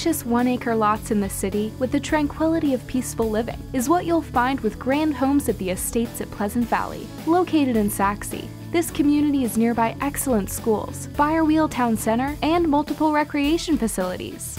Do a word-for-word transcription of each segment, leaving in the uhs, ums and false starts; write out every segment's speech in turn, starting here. spacious one-acre lots in the city with the tranquility of peaceful living is what you'll find with Grand Homes at the Estates at Pleasant Valley, located in Sachse. This community is nearby excellent schools, Firewheel Town Center, and multiple recreation facilities.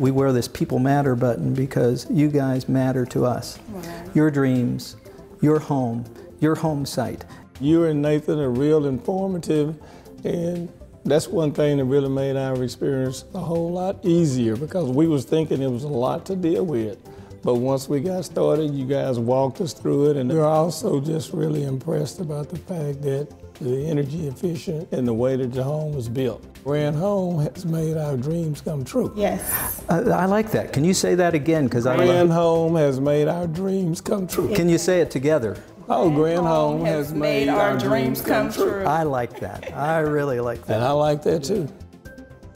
We wear this People Matter button because you guys matter to us. Yeah. Your dreams, your home, your home site. You and Nathan are real informative, and that's one thing that really made our experience a whole lot easier, because we was thinking it was a lot to deal with. But once we got started, you guys walked us through it, and we're also just really impressed about the fact that the energy efficient and the way that the home was built. Grand Home has made our dreams come true. Yes. Uh, I like that. Can you say that again? Because I Grand Home has made our dreams come true. Can you say it together? Oh, Grand Home has made our dreams come true. I like that. I really like that. And I like that too.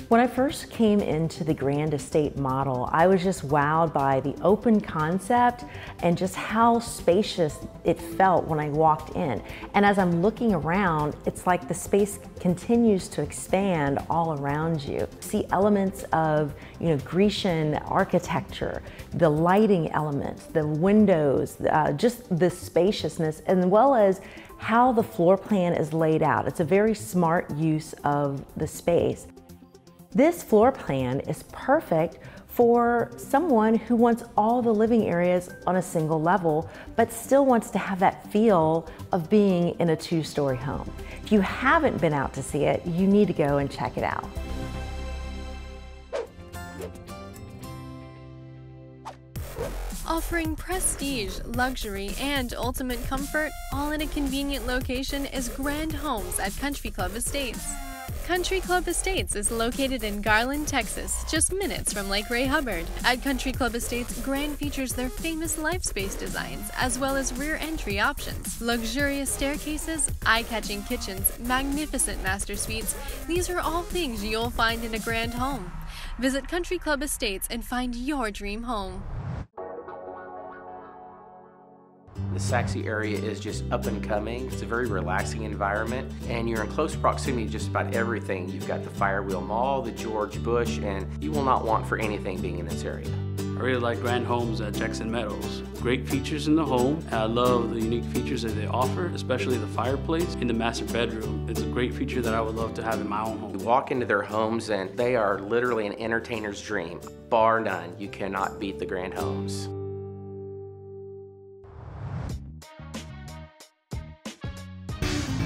When I first came into the Grand Estate model, I was just wowed by the open concept and just how spacious it felt when I walked in. And as I'm looking around, it's like the space continues to expand all around you. See elements of, you know, Grecian architecture, the lighting elements, the windows, uh, just the spaciousness, as well as how the floor plan is laid out. It's a very smart use of the space. This floor plan is perfect for someone who wants all the living areas on a single level, but still wants to have that feel of being in a two-story home. If you haven't been out to see it, you need to go and check it out. Offering prestige, luxury, and ultimate comfort, all in a convenient location, is Grand Homes at Country Club Estates. Country Club Estates is located in Garland, Texas, just minutes from Lake Ray Hubbard. At Country Club Estates, Grand features their famous life space designs, as well as rear entry options, luxurious staircases, eye-catching kitchens, magnificent master suites. These are all things you'll find in a Grand Home. Visit Country Club Estates and find your dream home. The Sachse area is just up and coming. It's a very relaxing environment, and you're in close proximity to just about everything. You've got the Firewheel Mall, the George Bush, and you will not want for anything being in this area. I really like Grand Homes at Jackson Meadows. Great features in the home. I love the unique features that they offer, especially the fireplace in the master bedroom. It's a great feature that I would love to have in my own home. You walk into their homes and they are literally an entertainer's dream. Bar none, you cannot beat the Grand Homes.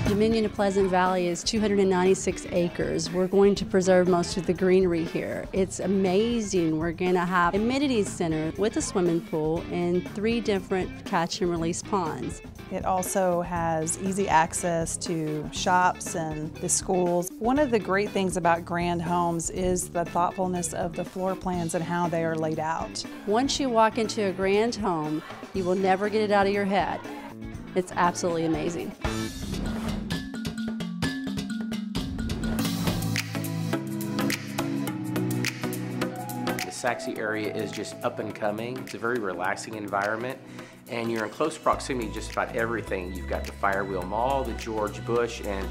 Dominion Of Pleasant Valley is two hundred ninety-six acres. We're going to preserve most of the greenery here. It's amazing. We're going to have amenities center with a swimming pool and three different catch and release ponds. It also has easy access to shops and the schools. One of the great things about Grand Homes is the thoughtfulness of the floor plans and how they are laid out. Once you walk into a Grand Home, you will never get it out of your head. It's absolutely amazing. The Sachse area is just up and coming. It's a very relaxing environment, and you're in close proximity to just about everything. You've got the Firewheel Mall, the George Bush, and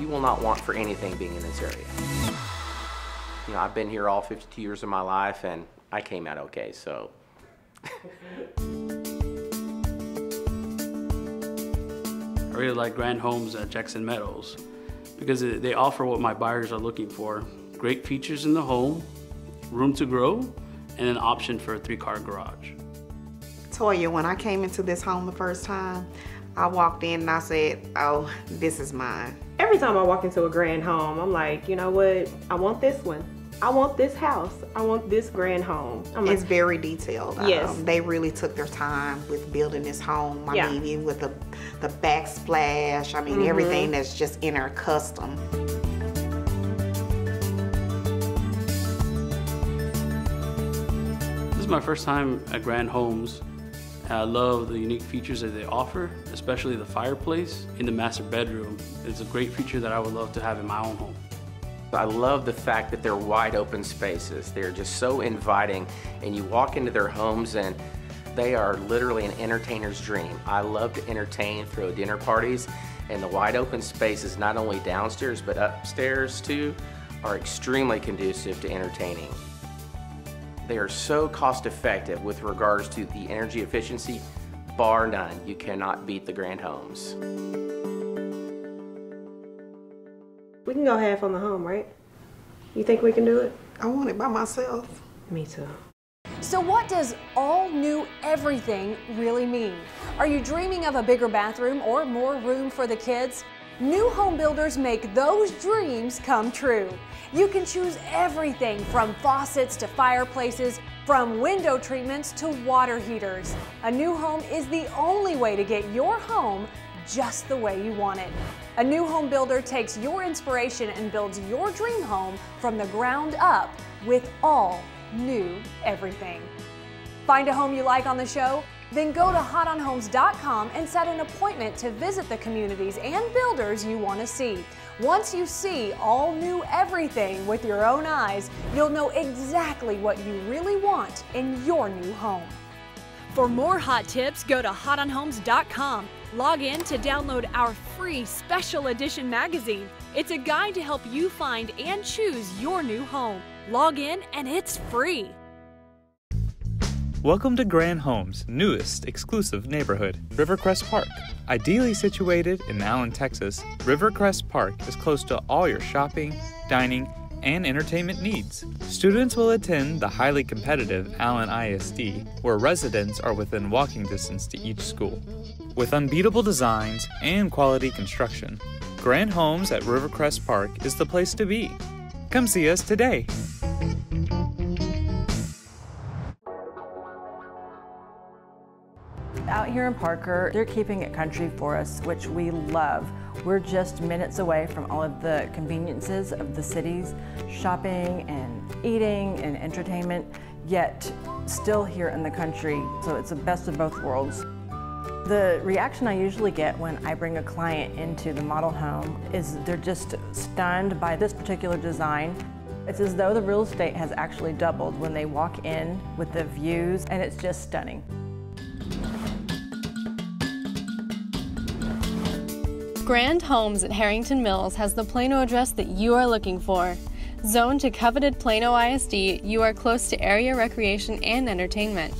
you will not want for anything being in this area. You know, I've been here all fifty-two years of my life, and I came out okay, so. I really like Grand Homes at Jackson Meadows because they offer what my buyers are looking for. Great features in the home, room to grow, and an option for a three-car garage. Toya, when I came into this home the first time, I walked in and I said, oh, this is mine. Every time I walk into a Grand Home, I'm like, you know what? I want this one. I want this house. I want this Grand Home. I'm like, it's very detailed. Yes. Um, they really took their time with building this home. I yeah. mean, even with the, the backsplash, I mean, mm-hmm. everything that's just in our custom. My first time at Grand Homes. I love the unique features that they offer, especially the fireplace in the master bedroom. It's a great feature that I would love to have in my own home. I love the fact that they're wide open spaces. They're just so inviting, and you walk into their homes and they are literally an entertainer's dream. I love to entertain, throw dinner parties, and the wide open spaces, not only downstairs but upstairs too, are extremely conducive to entertaining. They are so cost effective with regards to the energy efficiency, bar none. You cannot beat the Grand Homes. We can go half on the home, right? You think we can do it? I want it by myself. Me too. So what does all new everything really mean? Are you dreaming of a bigger bathroom or more room for the kids? New home builders make those dreams come true. You can choose everything from faucets to fireplaces, from window treatments to water heaters. A new home is the only way to get your home just the way you want it. A new home builder takes your inspiration and builds your dream home from the ground up with all new everything. Find a home you like on the show? Then go to hot on homes dot com and set an appointment to visit the communities and builders you want to see. Once you see all new everything with your own eyes, you'll know exactly what you really want in your new home. For more hot tips, go to hot on homes dot com. Log in to download our free special edition magazine. It's a guide to help you find and choose your new home. Log in and it's free. Welcome to Grand Homes' newest exclusive neighborhood, Rivercrest Park. Ideally situated in Allen, Texas, Rivercrest Park is close to all your shopping, dining, and entertainment needs. Students will attend the highly competitive Allen I S D, where residents are within walking distance to each school. With unbeatable designs and quality construction, Grand Homes at Rivercrest Park is the place to be. Come see us today. Out here in Parker, they're keeping it country for us, which we love. We're just minutes away from all of the conveniences of the city's shopping and eating and entertainment, yet still here in the country, so it's the best of both worlds. The reaction I usually get when I bring a client into the model home is they're just stunned by this particular design. It's as though the real estate has actually doubled when they walk in with the views, and it's just stunning. Grand Homes at Harrington Mills has the Plano address that you are looking for. Zoned to coveted Plano I S D, you are close to area recreation and entertainment.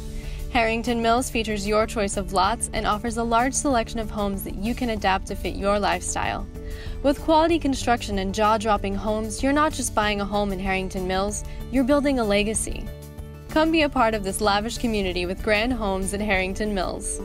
Harrington Mills features your choice of lots and offers a large selection of homes that you can adapt to fit your lifestyle. With quality construction and jaw-dropping homes, you're not just buying a home in Harrington Mills, you're building a legacy. Come be a part of this lavish community with Grand Homes at Harrington Mills.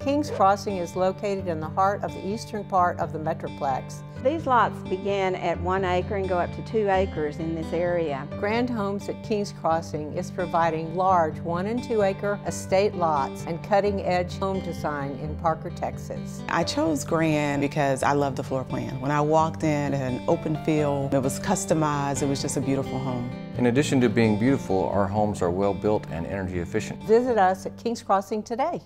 King's Crossing is located in the heart of the eastern part of the Metroplex. These lots begin at one acre and go up to two acres in this area. Grand Homes at King's Crossing is providing large one and two acre estate lots and cutting edge home design in Parker, Texas. I chose Grand because I love the floor plan. When I walked in an open field, it was customized, it was just a beautiful home. In addition to being beautiful, our homes are well built and energy efficient. Visit us at King's Crossing today.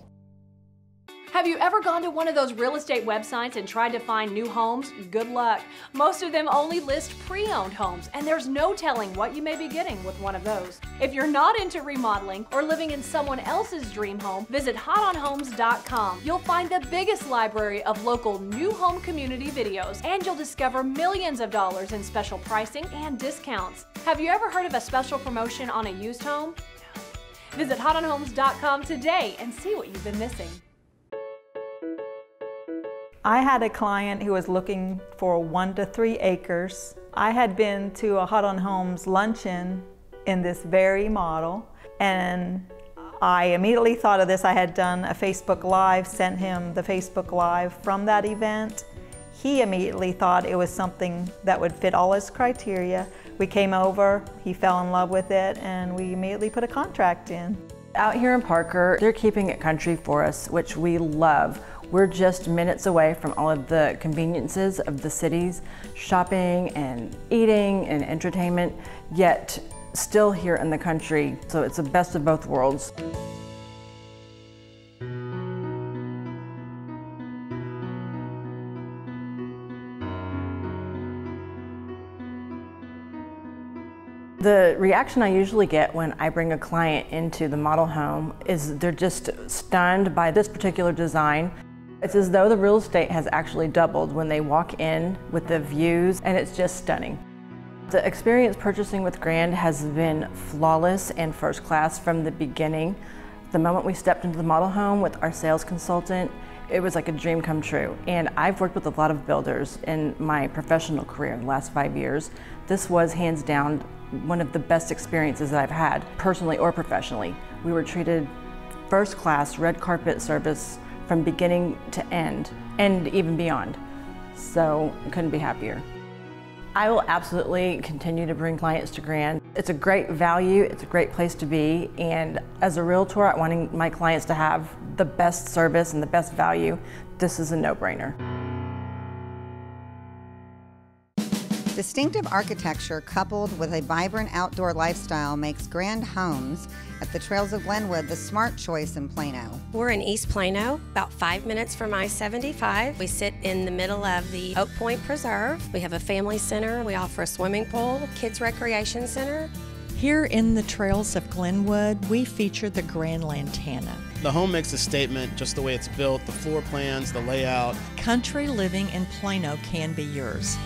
Have you ever gone to one of those real estate websites and tried to find new homes? Good luck. Most of them only list pre-owned homes, and there's no telling what you may be getting with one of those. If you're not into remodeling or living in someone else's dream home, visit hot on homes dot com. You'll find the biggest library of local new home community videos, and you'll discover millions of dollars in special pricing and discounts. Have you ever heard of a special promotion on a used home? Visit hot on homes dot com today and see what you've been missing. I had a client who was looking for one to three acres. I had been to a Hot on Homes luncheon in this very model, and I immediately thought of this. I had done a Facebook Live, sent him the Facebook Live from that event. He immediately thought it was something that would fit all his criteria. We came over, he fell in love with it, and we immediately put a contract in. Out here in Parker, they're keeping it country for us, which we love. We're just minutes away from all of the conveniences of the city's shopping and eating and entertainment, yet still here in the country, so it's the best of both worlds. The reaction I usually get when I bring a client into the model home is they're just stunned by this particular design. It's as though the real estate has actually doubled when they walk in with the views, and it's just stunning. The experience purchasing with Grand has been flawless and first class from the beginning. The moment we stepped into the model home with our sales consultant, it was like a dream come true. And I've worked with a lot of builders in my professional career in the last five years. This was hands down one of the best experiences that I've had, personally or professionally. We were treated first class, red carpet service from beginning to end, and even beyond. So I couldn't be happier. I will absolutely continue to bring clients to Grand. It's a great value, it's a great place to be, and as a realtor, I want my clients to have the best service and the best value. This is a no-brainer. Distinctive architecture coupled with a vibrant outdoor lifestyle makes Grand Homes at the Trails of Glenwood the smart choice in Plano. We're in East Plano, about five minutes from I seventy-five. We sit in the middle of the Oak Point Preserve. We have a family center. We offer a swimming pool, kids recreation center. Here in the Trails of Glenwood, we feature the Grand Lantana. The home makes a statement, just the way it's built, the floor plans, the layout. Country living in Plano can be yours.